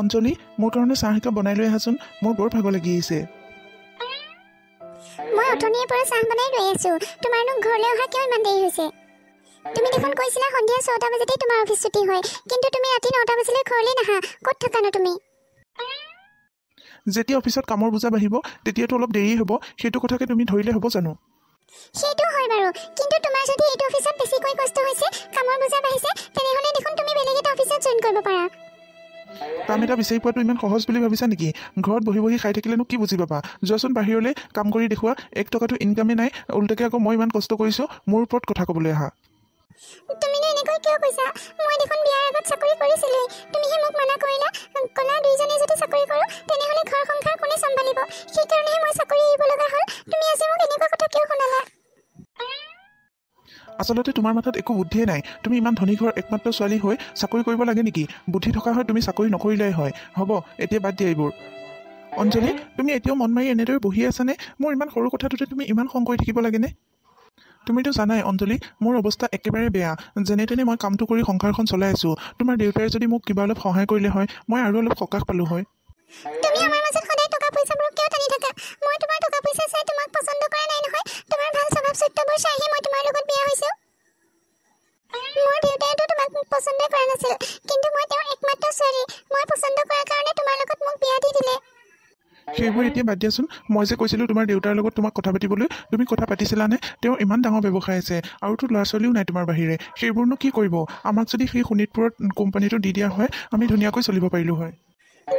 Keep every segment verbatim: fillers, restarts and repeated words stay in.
অঞ্জলি, মোৰ কাৰণে চাহ একাপ বনাই লৈ আহাচোন, মোৰ বৰ ভাগৰ লাগি আহিছে। মই অথনিৰ পৰা চাহ বনাই লৈ আছো, তোমাৰনো ঘৰলৈ অহা কিয় ইমান দেৰি হৈছে? তুমি দেখোন কৈছিলা সন্ধিয়া ছটা বজাতে তোমাৰ অফিচ ছুটি হয়, কিন্তু তুমি ৰাতি নটা বজালৈ ঘৰলৈ নাহা, ক'ত থাকানো তুমি? যেতিয়া অফিচত কামৰ বুজা বাঢ়িব তেতিয়াতো অলপ দেৰি হ'ব, সেইটো কথাকে তুমি ধৰিলে হ'ব জানো? সেইটো হয় বাৰু, কিন্তু তোমাৰ যদি এইটো অফিচত বেছিকৈ কষ্ট হৈছে, কামৰ বুজা বাঢ়িছে, তেনেহ'লে দেখোন তুমি বেলেগ এটা অফিচত জইন কৰিব পাৰা। কাম এটা বিচাৰি পোৱাটো ইমান সহজ বুলি ভাবিছা নেকি? ঘৰত বহি বহি খাই থাকিলেনো কি বুজি পাবা? যোৱাচোন বাহিৰলৈ কাম কৰি দেখুওৱা, এক টকাটো ইনকামেই নাই, উল্টাকৈ আকৌ মই ইমান কষ্ট কৰিছোঁ, মোৰ ওপৰত কথা ক'বলৈ আহা। তুমিনো এনেকৈ কিয় কৈছা? মই দেখোন বিয়াৰ আগত চাকৰি কৰিছিলোঁ, তুমিহে মোক মানা কৰিলা, কলা দুইজনে যদি চাকৰি কৰোঁ তেনেহ'লে ঘৰ সংসাৰ কোনে চম্ভালিব, সেইকাৰণেহে মই চাকৰি এৰিব লগা হ'ল। তুমি আজি মোক এনেকুৱা কথা কিয় শুনালা? আচলতে তোমাৰ মাথাত একো বুদ্ধিয়ে নাই, তুমি ইমান ধনী ঘৰৰ একমাত্ৰ ছোৱালী হৈ চাকৰি কৰিব লাগে নেকি? বুদ্ধি থকা হয় তুমি চাকৰি নকৰিলেই হয়। হ'ব, এতিয়া বাদ দিয়া এইবোৰ। অঞ্জলি, তুমি এতিয়াও মন মাৰি এনেদৰে বহি আছানে? মোৰ ইমান সৰু কথাটোতে তুমি ইমান খং কৰি থাকিব লাগেনে? তুমিতো জানাই অঞ্জলি, মোৰ অৱস্থা একেবাৰে বেয়া, যেনে তেনে মই কামটো কৰি সংসাৰখন চলাই আছোঁ। তোমাৰ দেউতাই যদি মোক কিবা অলপ সহায় কৰিলে হয়, মই আৰু অলপ সকাহ পালোঁ হয়। সেইবোৰ এতিয়া বাদ দিয়াচোন। মই যে কৈছিলোঁ তোমাৰ দেউতাৰ লগত তোমাক কথা পাতিবলৈ, তুমি কথা পাতিছিলানে? তেওঁ ইমান ডাঙৰ ব্যৱসায় আছে, আৰুতো ল'ৰা ছোৱালীও নাই তোমাৰ বাহিৰে, সেইবোৰনো কি কৰিব? আমাক যদি সেই শোণিতপুৰত কোম্পানীটো দি দিয়া হয়, আমি ধুনীয়াকৈ চলিব পাৰিলোঁ হয়।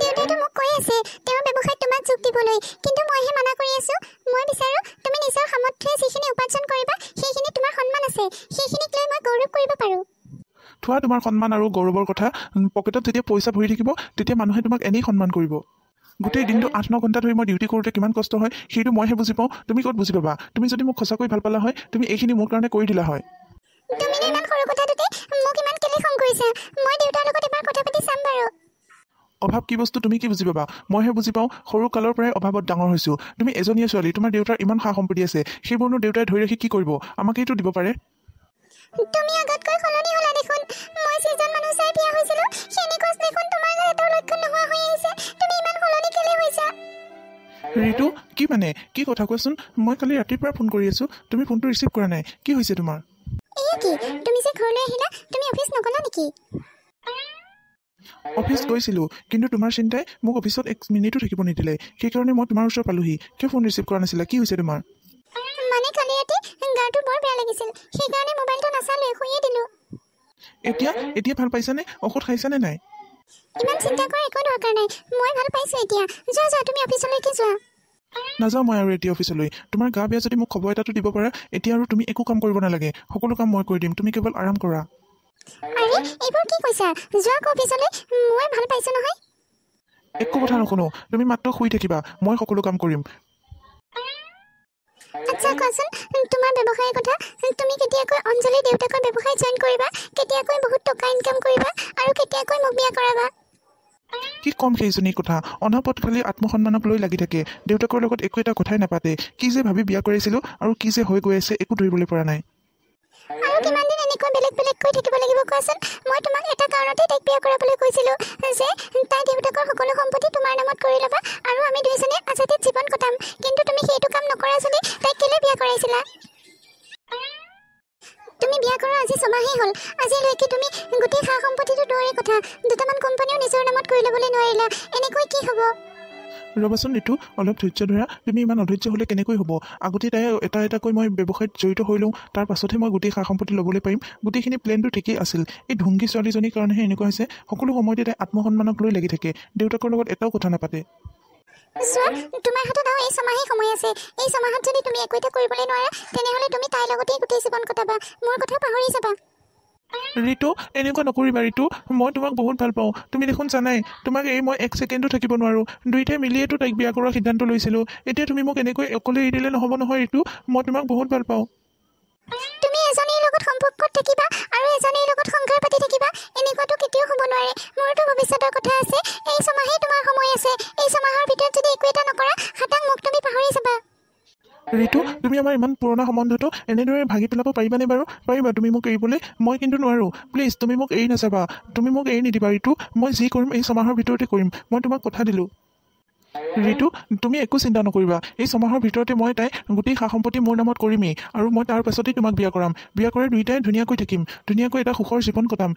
দেউতাইতো মোক কৈ আছে তেওঁৰ ব্যৱসায়ত তোমাক যোগ দিবলৈ, কিন্তু মইহে মানা কৰি আছোঁ। মই বিচাৰোঁ তুমি নিজৰ সামৰ্থ্যৰে যিখিনি উপাৰ্জন কৰিবা, সেইখিনি তোমাৰ সন্মান আছে, সেইখিনিক লৈ মই গৌৰৱ কৰিব পাৰোঁ। থোৱা তোমাৰ সন্মান আৰু গৌৰৱৰ কথা, পকেটত যেতিয়া পইচা ভৰি থাকিব তেতিয়া মানুহে তোমাক এনেই সন্মান কৰিব। গোটেই দিনটো আঠ ন ঘণ্টা ধৰি মই ডিউটি কৰোঁতে কিমান কষ্ট হয় সেইটো মইহে বুজি পাওঁ, তুমি ক'ত বুজি পাবা? তুমি যদি মোক সঁচাকৈ ভাল পালা হয়, তুমি এইখিনি মোৰ কাৰণে কৰি দিলা হয়। অভাৱ কি বস্তু তুমি কি বুজি পাবা? মইহে বুজি পাওঁ, সৰু কালৰ পৰাই অভাৱত ডাঙৰ হৈছোঁ। তুমি এজনীয়ে ছোৱালী, তোমাৰ দেউতাৰ ইমান সা সম্পত্তি আছে, সেইবোৰনো দেউতাই ধৰি ৰাখি কি কৰিব? আমাকেইতো দিব পাৰে। ঋতু, কি মানে কি কথা কোৱাচোন? মই কালি ৰাতিৰ পৰা ফোন কৰি আছোঁ, তুমি ফোনটো ৰিচিভ কৰা নাই, কি হৈছে তোমাৰ? অফিচ গৈছিলোঁ, কিন্তু তোমাৰ চিন্তাই মোক অফিচত এক মিনিটো থাকিব নিদিলে, সেইকাৰণে মই তোমাৰ ওচৰ পালোহি। কিয় ফোন ৰিচিভ কৰা নাছিলা? কি হৈছে তোমাৰ? এতিয়া এতিয়া ভাল পাইছানে? ঔষধ খাইছানে নাই? নাযাওঁ মই আৰু এতিয়া অফিচলৈ। তোমাৰ গা বেয়া যদি মোক খবৰ এটাটো দিব পাৰা। এতিয়া আৰু তুমি একো কাম কৰিব নালাগে, সকলো কাম মই কৰি দিম, তুমি কেৱল আৰাম কৰা। একো কথা নুশুনো, তুমি মাত্ৰ শুই থাকিবা, মই সকলো কাম কৰিম। আচ্ছা কোৱাচোন, তোমাৰ ব্যৱসায়ৰ কথা, তুমি কেতিয়াকৈ অঞ্জলি দেউতাকৰ ব্যৱসায় জইন কৰিবা, কেতিয়াকৈ বহুত টকা ইনকাম কৰিবা, আৰু কেতিয়াকৈ মোক বিয়া কৰাবা? কি কম সেইজনী কথা, অনাপদ খালি আত্মসন্মানক লৈ লাগি থাকে, দেউতাকৰ লগত একো এটা কথাই নাপাতে। কি যে ভাবি বিয়া কৰিছিলোঁ আৰু কি যে হৈ গৈ আছে, একো ধৰিবলৈ পৰা নাই। আৰু কিমান দিন এনেকৈ বেলেগ বেলেগকৈ থাকিব লাগিব কোৱাচোন? মই তোমাক এটা কাৰণতে তাইক বিয়া কৰাবলৈ কৈছিলোঁ, যে তাই দেউতাকৰ সকলো সম্পত্তি তোমাৰ নামত কৰি ল'বা আৰু আমি দুইজনে আজাদিত জীৱন কটাম, কিন্তু তুমি সেইটো কাম নকৰা চলি তাইক কেলে বিয়া কৰাইছিলা? তুমি বিয়া কৰা আজি ছমাহেই হ'ল, আজিলৈকে তুমি গোটেই সা সম্পত্তিটো দৌৰে কথা, দুটামান কোম্পানীও নিজৰ নামত কৰি ল'বলৈ নোৱাৰিলা, এনেকৈ কি হ'ব? ৰ'বাচোন ঋতু, অলপ ধৈৰ্য ধৰা, তুমি ইমান অধৈৰ্য হ'লে কেনেকৈ হ'ব? আগতে তাই এটা এটাকৈ মই ব্যৱসায়ত জড়িত হৈ লওঁ, তাৰ পাছতহে মই গোটেই সা সম্পত্তি ল'বলৈ পাৰিম। গোটেইখিনি প্লেনটো ঠিকেই আছিল, এই ঢুংগী ছোৱালীজনীৰ কাৰণেহে এনেকুৱা হৈছে। সকলো সময়তে তাই আত্মসন্মানক লৈ লাগি থাকে, দেউতাকৰ লগত এটাও কথা নাপাতে। তোমাৰ হাতত আৰু এই ছমাহেই সময় আছে, এই ছমাহত যদি তুমি একো এটা কৰিবলৈ নোৱাৰা তেনেহ'লে তুমি তাইৰ লগতেই গোটেই জীৱন কটাবা, মোৰ কথা পাহৰি যাবা। ঋতু, এনেকুৱা নকৰিবা ঋতু, মই তোমাক বহুত ভাল পাওঁ, তুমি দেখোন জানাই, তোমাক এই মই এক ছেকেণ্ডো থাকিব নোৱাৰোঁ। দুইটাই মিলিয়েতো তাইক বিয়া কৰাৰ সিদ্ধান্ত লৈছিলোঁ, এতিয়া তুমি মোক এনেকৈ অকলে এৰি দিলে নহ'ব নহয় ঋতু, মই তোমাক বহুত ভাল পাওঁ। তুমি এজনীৰ লগত সম্পৰ্কত থাকিবা আৰু এজনীৰ লগত সংসাৰ পাতি থাকিবা, এনেকুৱাতো কেতিয়াও হ'ব নোৱাৰে। মোৰতো ভৱিষ্যতৰ কথা আছে, এই ছমাহেই তোমাৰ সময় আছে, এই ছমাহৰ ভিতৰত যদি একো এটা নকৰা, হাতাং মোক তুমি পাহৰি যাবা। ঋতু, তুমি আমাৰ ইমান পুৰোনা সম্বন্ধটো এনেদৰে ভাগি পেলাব পাৰিবানে বাৰু? পাৰিবা তুমি মোক এৰিবলৈ? মই কিন্তু নোৱাৰোঁ। প্লিজ তুমি মোক এৰি নাযাবা, তুমি মোক এৰি নিদিবা ঋতু। মই যি কৰিম এই ছমাহৰ ভিতৰতে কৰিম, মই তোমাক কথা দিলোঁ। ঋতু তুমি একো চিন্তা নকৰিবা, এই ছমাহৰ ভিতৰতে মই তাই গোটেই সা সম্পত্তি মোৰ নামত কৰিমেই আৰু মই তাৰ পাছতেই তোমাক বিয়া কৰাম। বিয়া কৰি দুয়োটাই ধুনীয়াকৈ থাকিম, ধুনীয়াকৈ এটা সুখৰ জীৱন কটাম।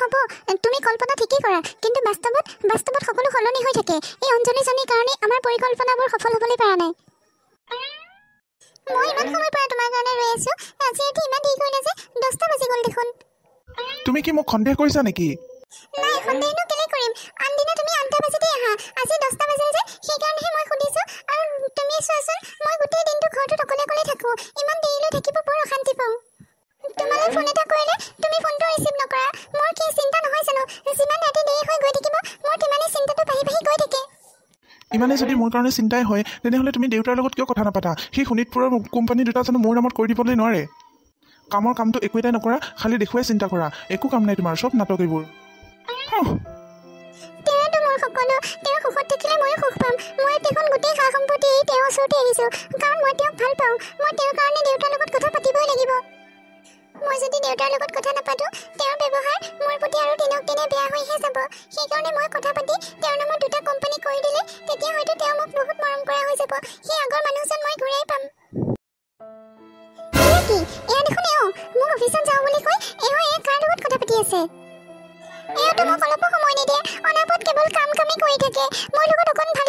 হ'ব, তুমি কল্পনা ঠিকেই কৰা, কিন্তু বাস্তৱত বাস্তৱত সকলো সলনি হৈ থাকে। এই অঞ্জলিজনীৰ কাৰণে আমাৰ পৰিকল্পনাবোৰ সফল হ'বলৈ পৰা নাই। মই ইমান সময়ৰ পৰা তোমাৰ কাৰণে ৰৈ আছো, আজি এটি ইমান দেৰি কৰিলা যে দহটা বাজি গ'ল দেখোন। তুমি কি মোক সন্দেহ কৰিছা নেকি? নাই, সন্দেহনো কেলে কৰিম। আনদিনা তুমি আঠটা বাজিতে আহা, আজি দহটা বাজিল যে সেইকাৰণেহে মই সুধিছো। আৰু তুমি চোৱাচোন, মই গোটেই দিনটো ঘৰটোত অকলে অকলে থাকো, ইমান দেৰিলৈ থাকিব বৰ অশান্তি পাওঁ। তোমালৈ ফোন এটা কৰিলে তুমি ফোনটো ৰিচিভ নকৰা, মোৰ কি চিন্তা নহয় জানো? যিমান ৰাতি দেৰি হৈ গৈ থাকিব মোৰ সিমানেই চিন্তাটো বাঢ়ি বাঢ়ি গৈ থাকে। ইমানে যদি মোৰ কাৰণে চিন্তাই হয় তেনেহ'লে তুমি দেউতাৰ লগত কিয় কথা নাপাতা? সেই শোণিতপুৰৰ কোম্পানী দুটা জানো মোৰ নামত কৰি দিবলৈ নোৱাৰে? কামৰ কামটো একো এটাই নকৰা, খালি দেখুৱাই চিন্তা কৰা, একো কাম নাই তোমাৰ, চব নাটক এইবোৰ। তেওঁতো মোৰ সকলো, তেওঁ সুখত থাকিলে ময়ো সুখ পাম। মই দেখোন গোটেই সা সম্পত্তি তেওঁৰ ওচৰতে এৰিছোঁ, কাৰণ মই তেওঁক ভাল পাওঁ। মই তেওঁৰ কাৰণে দেউতাৰ লগত কথা পাতিবই লাগিব। মই যদি দেউতাৰ লগত কথা নাপাতো তেওঁৰ ব্যৱহাৰ মোৰ প্ৰতি আৰু দিনক দিনে বেয়া হৈহে যাব। সেইকাৰণে মই কথা পাতি তেওঁৰ নামত দুটা কোম্পানী কৰি দিলে তেতিয়া হয়তো তেওঁ মোক বহুত মৰম কৰা হৈ যাব, সেই আগৰ মানুহজন মই ঘূৰাই পাম। কি এয়া দেখোন, এওঁ মোক অফিচত যাওঁ বুলি কৈ এওঁ এই কাৰ লগত কথা পাতি আছে। এওঁতো মোক অলপো সময় নিদিয়ে, অনাপত কেৱল কাম কামেই কৰি থাকে। মোৰ লগত অকণ ভাল